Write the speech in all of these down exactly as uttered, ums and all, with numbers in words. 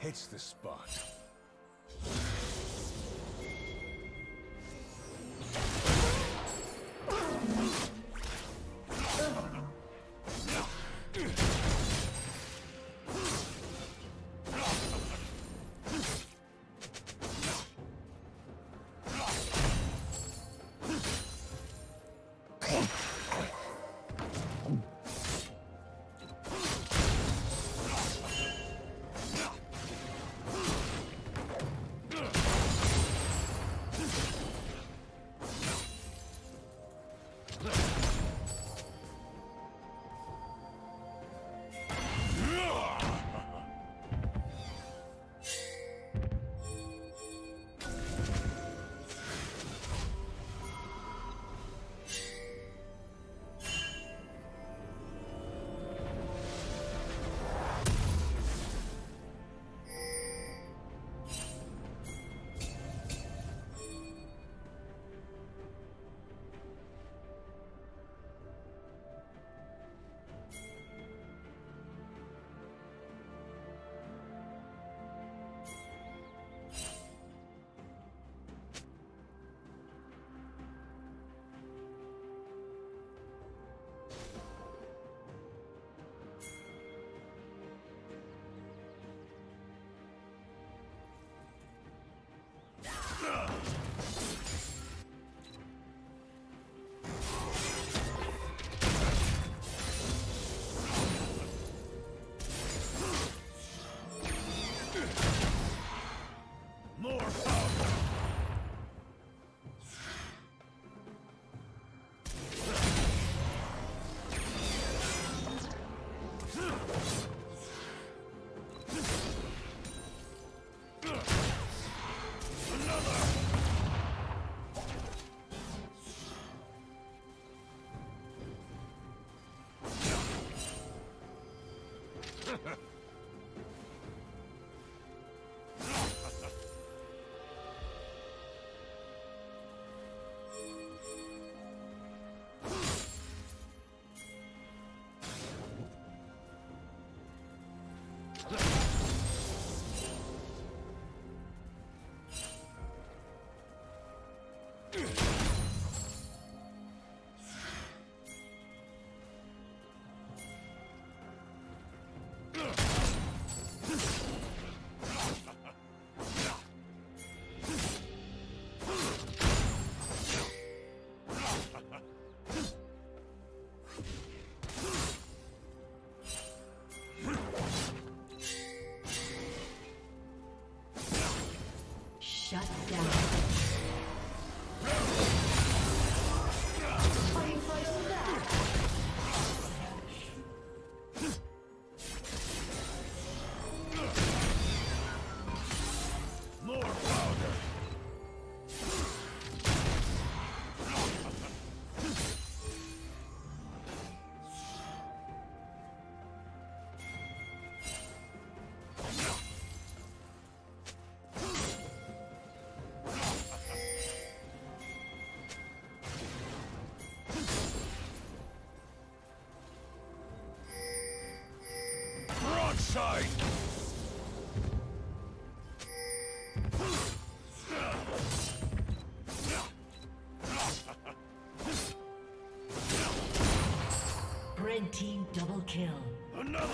It's the spot. Shut down. Side. Red team double kill. Another.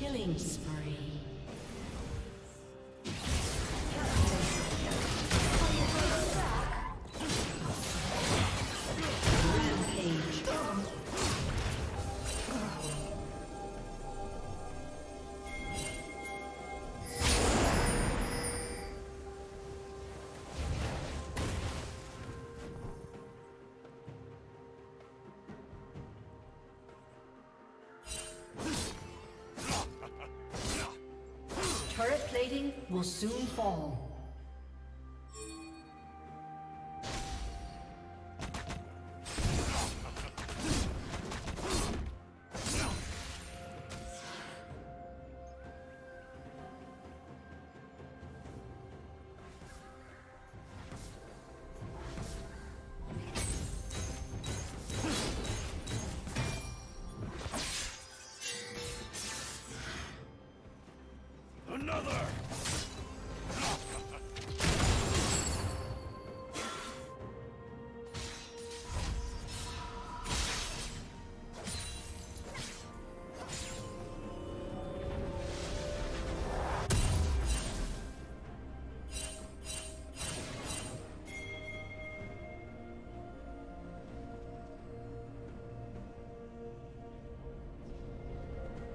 Killing spree. Rampage. will soon fall. Another!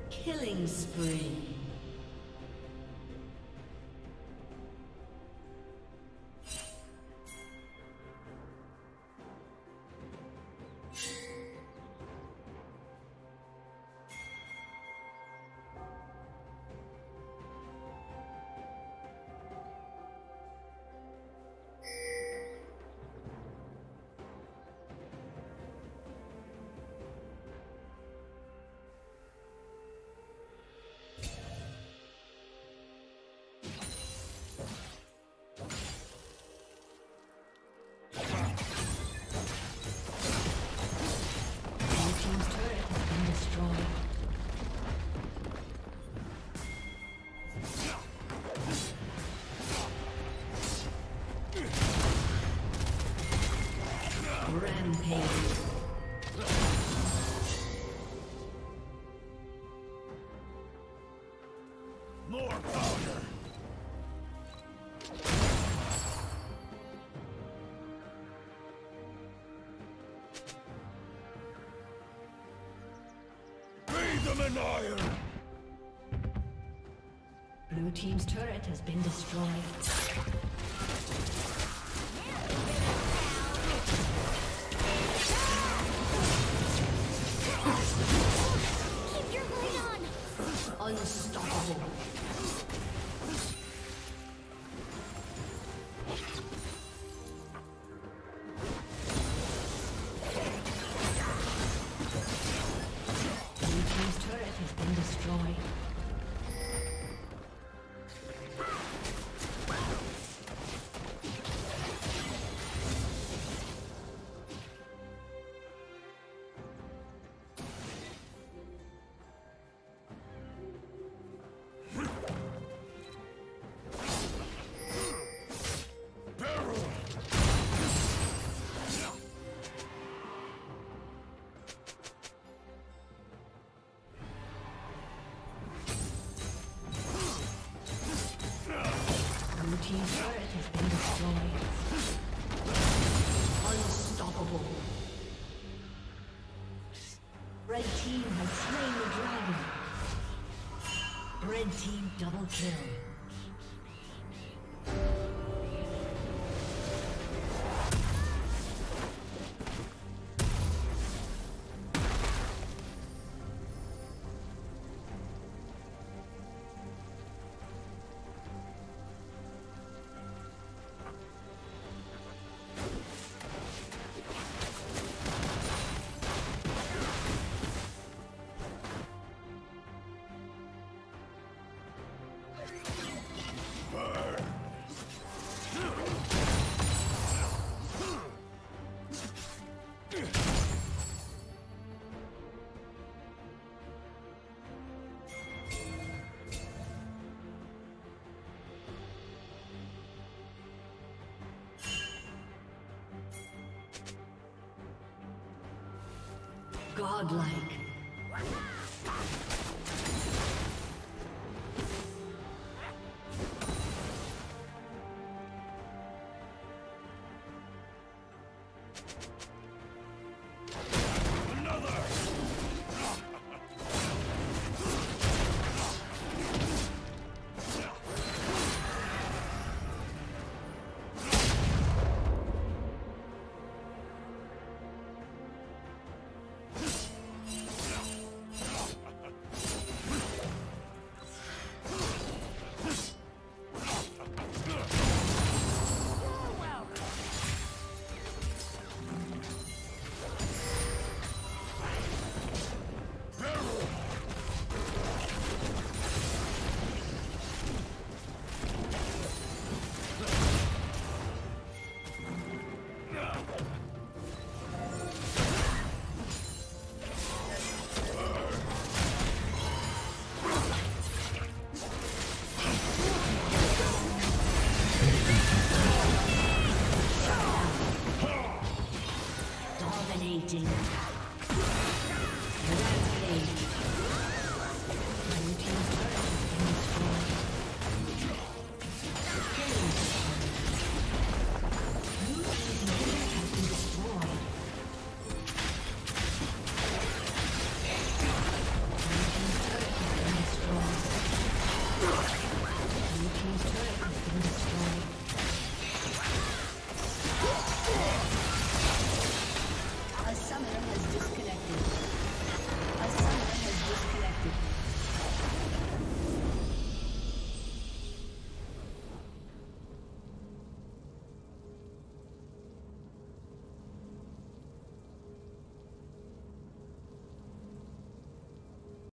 Killing spree. Rampage. More powder. Bathe them in iron. Blue team's turret has been destroyed. Unstoppable. Your turret has been destroyed. Unstoppable. Red team has slain the dragon. Red team double kill. Godlike.